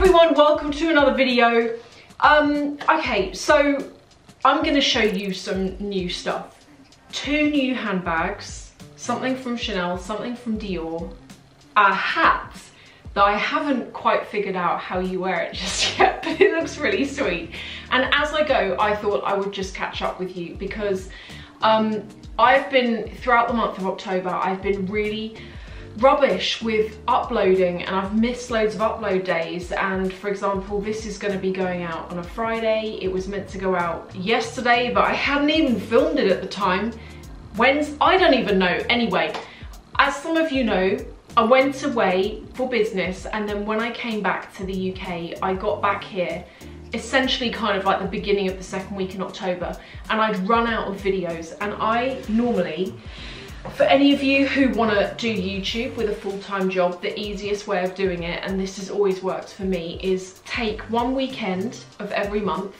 everyone, welcome to another video. Okay, so I'm gonna show you some new stuff. Two new handbags, something from Chanel, something from Dior, a hat that I haven't quite figured out how you wear it just yet, but it looks really sweet. And as I go, I thought I would just catch up with you because I've been, throughout the month of October, I've been really rubbish with uploading and I've missed loads of upload days. And for example, this is going to be going out on a Friday. It was meant to go out yesterday, but I hadn't even filmed it at the time. When's, I don't even know. Anyway, as some of you know, I went away for business, and then when I came back to the UK, I got back here essentially kind of like the beginning of the second week in October, and I'd run out of videos. And I normally, for any of you who want to do YouTube with a full-time job, the easiest way of doing it, and this has always worked for me, is take one weekend of every month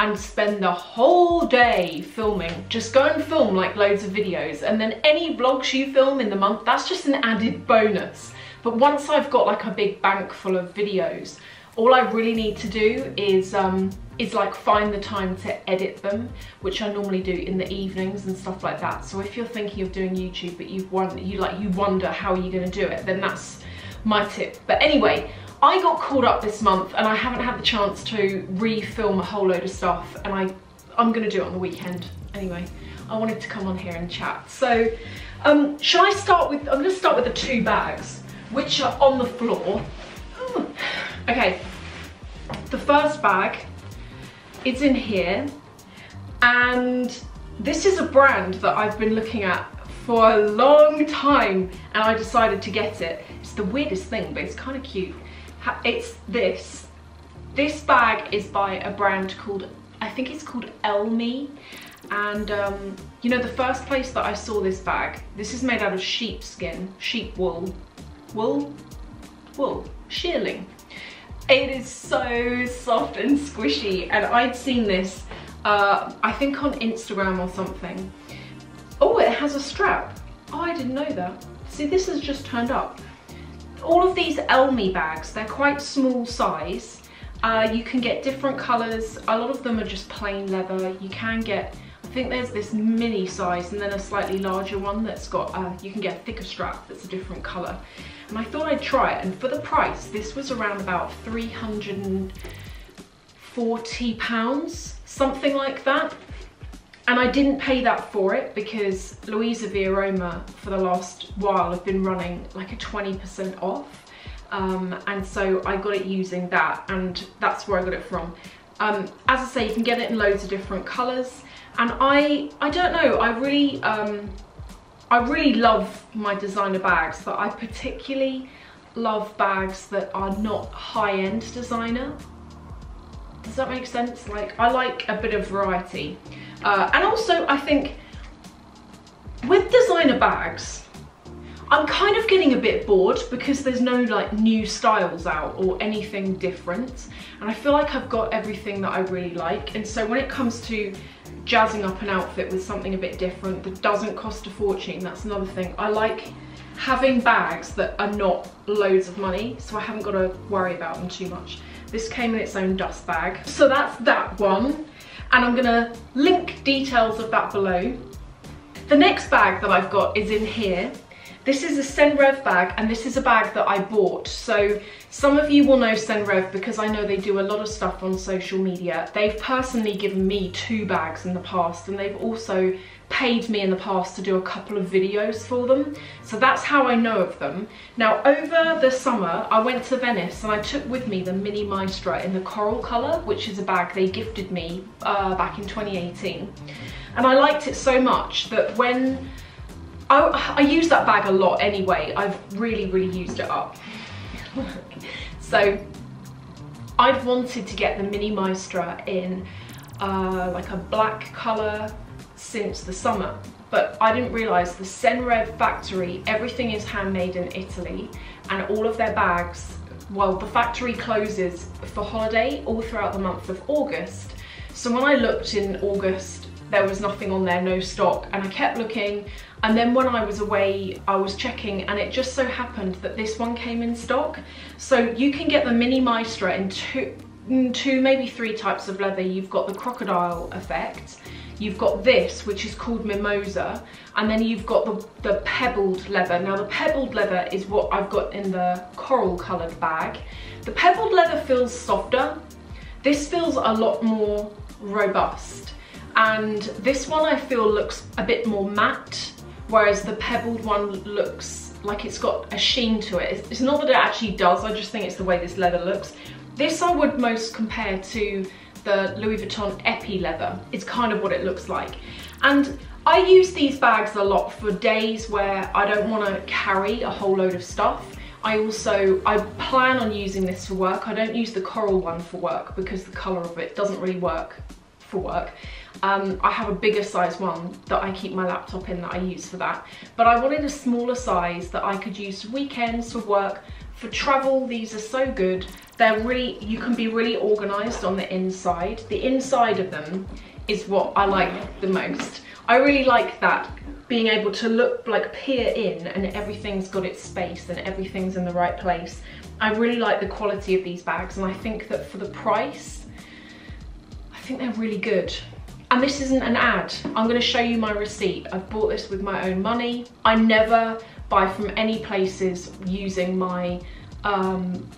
and spend the whole day filming. Just go and film like loads of videos, and then any vlogs you film in the month, that's just an added bonus. But once I've got like a big bank full of videos, all I really need to do is like find the time to edit them, which I normally do in the evenings and stuff like that. So if you're thinking of doing YouTube but you wonder how you're gonna do it, then that's my tip. But anyway, I got called up this month and I haven't had the chance to re-film a whole load of stuff, and I'm gonna do it on the weekend. Anyway, I wanted to come on here and chat. So shall I start with, I'm gonna start with the two bags which are on the floor. Okay, the first bag, it's in here, and this is a brand that I've been looking at for a long time, and I decided to get it. It's the weirdest thing, but it's kind of cute. It's this. This bag is by a brand called, I think it's called Elleme, and you know, the first place that I saw this bag, this is made out of sheepskin, sheep wool, shearling. It is so soft and squishy, and I'd seen this, I think on Instagram or something. Oh, it has a strap. Oh, I didn't know that. See, this has just turned up. All of these Elleme bags, they're quite small size. You can get different colors. A lot of them are just plain leather. You can get, I think there's this mini size and then a slightly larger one that's got, you can get a thicker strap that's a different color. And I thought I'd try it, and for the price, this was around about £340, something like that. And I didn't pay that for it because Louisa Via for the last while have been running like a 20% off. And so I got it using that, and that's where I got it from. As I say, you can get it in loads of different colors. And I don't know, I really love my designer bags, but I particularly love bags that are not high-end designer. Does that make sense? Like, I like a bit of variety. And also, I think with designer bags, I'm kind of getting a bit bored because there's no like new styles out or anything different. And I feel like I've got everything that I really like. And so when it comes to jazzing up an outfit with something a bit different that doesn't cost a fortune, that's another thing. I like having bags that are not loads of money, so I haven't got to worry about them too much. This came in its own dust bag. So that's that one, and I'm gonna link details of that below. The next bag that I've got is in here. This is a Senreve bag, and this is a bag that I bought. So some of you will know Senreve because I know they do a lot of stuff on social media. They've personally given me two bags in the past, and they've also paid me in the past to do a couple of videos for them. So that's how I know of them. Now, over the summer, I went to Venice and I took with me the Mini Maestra in the coral color, which is a bag they gifted me back in 2018. And I liked it so much that when I use that bag a lot anyway. I've really used it up. So I've wanted to get the Mini Maestra in like a black color since the summer, but I didn't realize the Senreve factory, everything is handmade in Italy, and all of their bags, well, the factory closes for holiday all throughout the month of August. So when I looked in August, there was nothing on there, no stock, and I kept looking. And then when I was away, I was checking, and it just so happened that this one came in stock. So you can get the Mini Maestra in two, maybe three types of leather. You've got the crocodile effect, you've got this, which is called mimosa, and then you've got the pebbled leather. Now the pebbled leather is what I've got in the coral coloured bag. The pebbled leather feels softer. This feels a lot more robust. And this one I feel looks a bit more matte, whereas the pebbled one looks like it's got a sheen to it. It's not that it actually does, I just think it's the way this leather looks. This I would most compare to the Louis Vuitton Epi leather. It's kind of what it looks like. And I use these bags a lot for days where I don't want to carry a whole load of stuff. I plan on using this for work. I don't use the coral one for work because the colour of it doesn't really work for work. I have a bigger size one that I keep my laptop in that I use for that. But I wanted a smaller size that I could use for weekends, for work, for travel. These are so good. They're really, you can be really organised on the inside. The inside of them is what I like the most. I really like that, being able to look, like peer in, and everything's got its space and everything's in the right place. I really like the quality of these bags, and I think that for the price, I think they're really good. And this isn't an ad. I'm gonna show you my receipt. I've bought this with my own money. I never buy from any places using my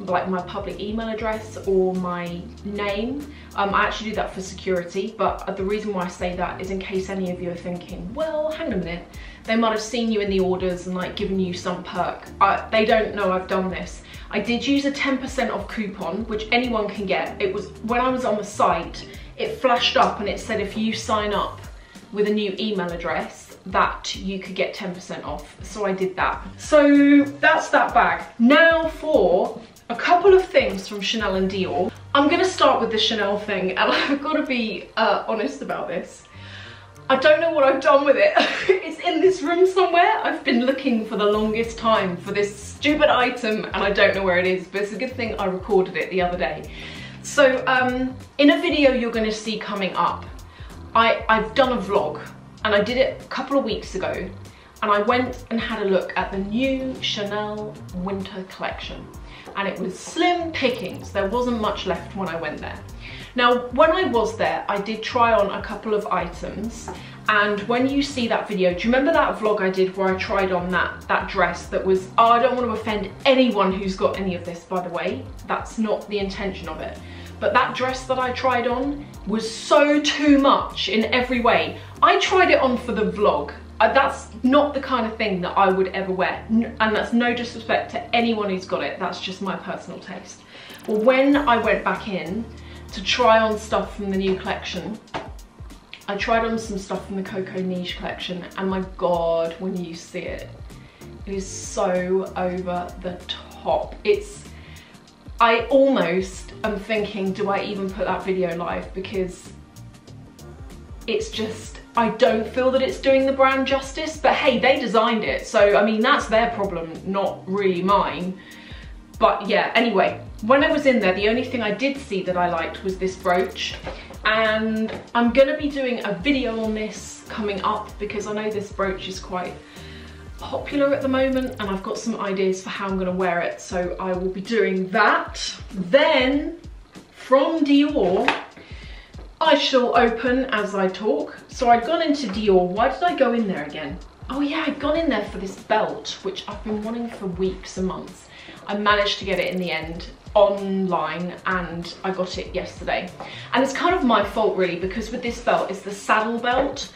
my public email address or my name. I actually do that for security, but the reason why I say that is in case any of you are thinking, well, hang on a minute, they might have seen you in the orders and like given you some perk. They don't know I've done this. I did use a 10% off coupon, which anyone can get. It was when I was on the site, it flashed up and it said if you sign up with a new email address, that you could get 10% off, so I did that. So that's that bag. Now for a couple of things from Chanel and Dior. I'm gonna start with the Chanel thing, and I've got to be honest about this. I don't know what I've done with it. It's in this room somewhere. I've been looking for the longest time for this stupid item and I don't know where it is, but it's a good thing I recorded it the other day. So in a video you're gonna see coming up, I've done a vlog, and I did it a couple of weeks ago, and I went and had a look at the new Chanel winter collection, and it was slim pickings. There wasn't much left when I went there. Now when I was there, I did try on a couple of items, and when you see that video, do you remember that vlog I did where I tried on that dress that was, oh, I don't want to offend anyone who's got any of this, by the way, that's not the intention of it. But that dress that I tried on was so too much in every way. I tried it on for the vlog. That's not the kind of thing that I would ever wear. And that's no disrespect to anyone who's got it. That's just my personal taste. Well, when I went back in to try on stuff from the new collection, I tried on some stuff from the Coco Niche collection. And my God, when you see it, it is so over the top. I almost am thinking, do I even put that video live? Because it's just, I don't feel that it's doing the brand justice, but hey, they designed it. So, I mean, that's their problem, not really mine. But yeah, anyway, when I was in there, the only thing I did see that I liked was this brooch. And I'm gonna be doing a video on this coming up because I know this brooch is quite popular at the moment, and I've got some ideas for how I'm gonna wear it, so I will be doing that. Then from Dior, I shall open as I talk. So I'd gone into Dior. Why did I go in there again? Oh yeah, I'd gone in there for this belt which I've been wanting for weeks and months. I managed to get it in the end online, and I got it yesterday, and it's kind of my fault really, because with this belt, it's the saddle belt,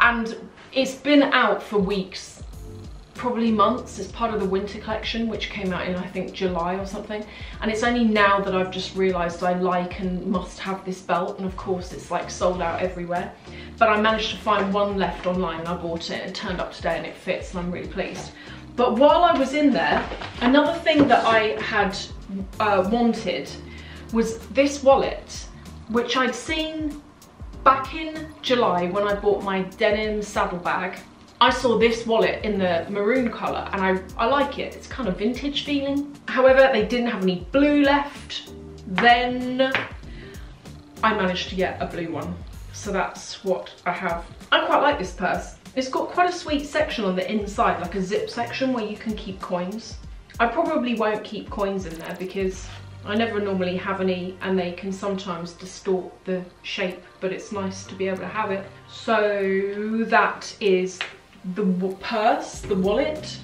and it's been out for weeks, probably months. It's part of the winter collection, which came out in, I think, July or something. And it's only now that I've just realised I like and must have this belt. And of course, it's like sold out everywhere. But I managed to find one left online, and I bought it and turned up today, and it fits, and I'm really pleased. But while I was in there, another thing that I had wanted was this wallet, which I'd seen back in July when I bought my denim saddlebag. I saw this wallet in the maroon colour, and I like it. It's kind of vintage feeling. However, they didn't have any blue left. Then I managed to get a blue one. So that's what I have. I quite like this purse. It's got quite a sweet section on the inside, like a zip section where you can keep coins. I probably won't keep coins in there because I never normally have any and they can sometimes distort the shape, but it's nice to be able to have it. So that is the purse, the wallet.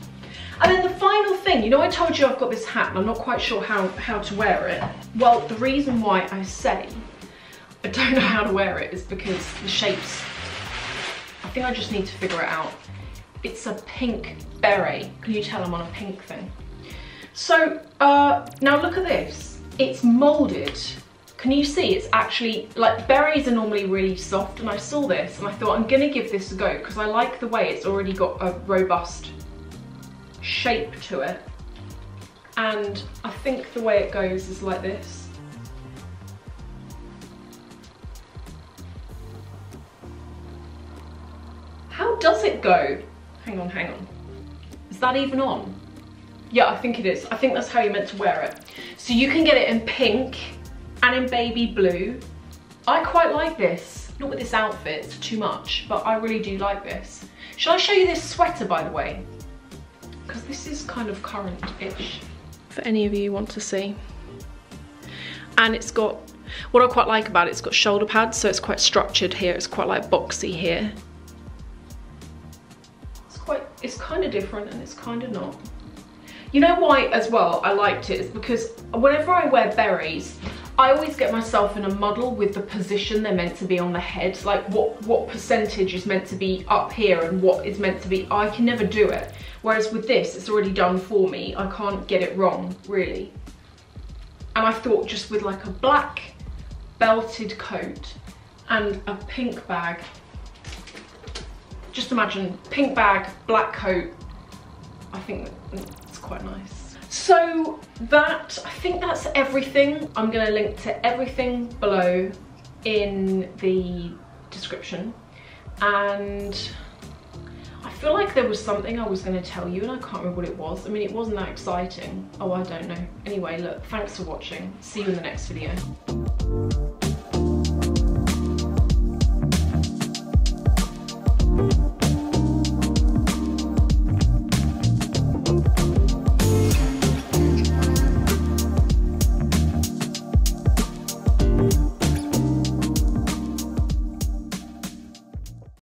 And then the final thing, you know I told you I've got this hat and I'm not quite sure how to wear it. Well, the reason why I say I don't know how to wear it is because the shapes, I think I just need to figure it out. It's a pink beret. Can you tell I'm on a pink thing? So now look at this. It's molded. Can you see? It's actually, like, berets are normally really soft, and I saw this and I thought I'm gonna give this a go because I like the way it's already got a robust shape to it. And I think the way it goes is like this. How does it go? Hang on, hang on. Is that even on? Yeah, I think it is. I think that's how you're meant to wear it. So you can get it in pink and in baby blue. I quite like this. Not with this outfit, it's too much, but I really do like this. Shall I show you this sweater, by the way? Because this is kind of current-ish, for any of you want to see. And it's got, what I quite like about it, it's got shoulder pads, so it's quite structured here. It's quite like boxy here. It's kind of different and it's kind of not. You know why as well I liked it is because whenever I wear berets, I always get myself in a muddle with the position they're meant to be on the head. Like what percentage is meant to be up here and what is meant to be, I can never do it. Whereas with this, it's already done for me. I can't get it wrong, really. And I thought just with like a black belted coat and a pink bag, just imagine, pink bag, black coat. I think it's quite nice. So that, I think that's everything. I'm gonna link to everything below in the description. And I feel like there was something I was gonna tell you and I can't remember what it was. I mean, it wasn't that exciting. Oh, I don't know. Anyway, look, thanks for watching. See you in the next video.